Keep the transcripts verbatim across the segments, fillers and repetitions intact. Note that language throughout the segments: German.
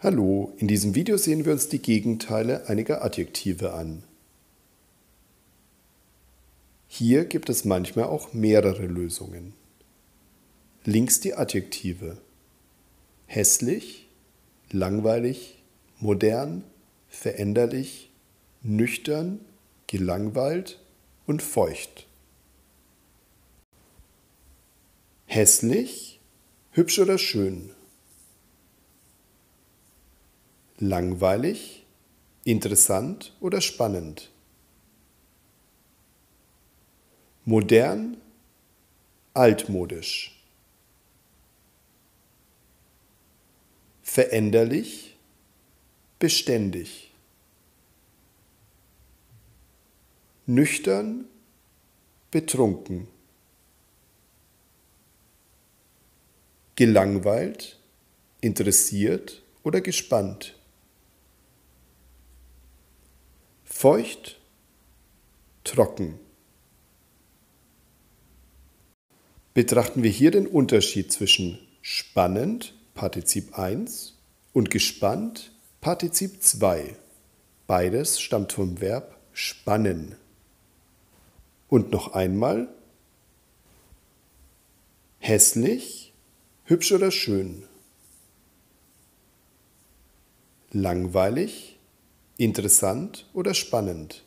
Hallo, in diesem Video sehen wir uns die Gegenteile einiger Adjektive an. Hier gibt es manchmal auch mehrere Lösungen. Links die Adjektive: hässlich, langweilig, modern, veränderlich, nüchtern, gelangweilt und feucht. Hässlich, hübsch oder schön. Langweilig, interessant oder spannend. Modern, altmodisch. Veränderlich, beständig. Nüchtern, betrunken. Gelangweilt, interessiert oder gespannt. Feucht, trocken. Betrachten wir hier den Unterschied zwischen spannend, Partizip eins, und gespannt, Partizip zwei. Beides stammt vom Verb spannen. Und noch einmal: hässlich, hübsch oder schön. Langweilig, interessant oder spannend.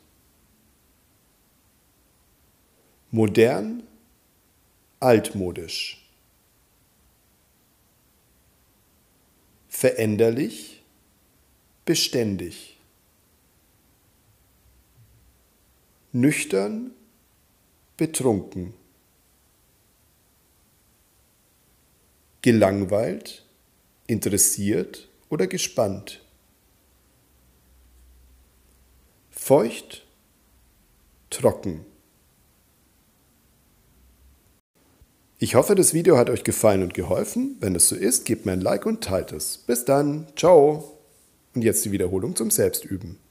Modern, altmodisch. Veränderlich, beständig. Nüchtern, betrunken. Gelangweilt, interessiert oder gespannt. Feucht, trocken. Ich hoffe, das Video hat euch gefallen und geholfen. Wenn es so ist, gebt mir ein Like und teilt es. Bis dann, ciao! Und jetzt die Wiederholung zum Selbstüben.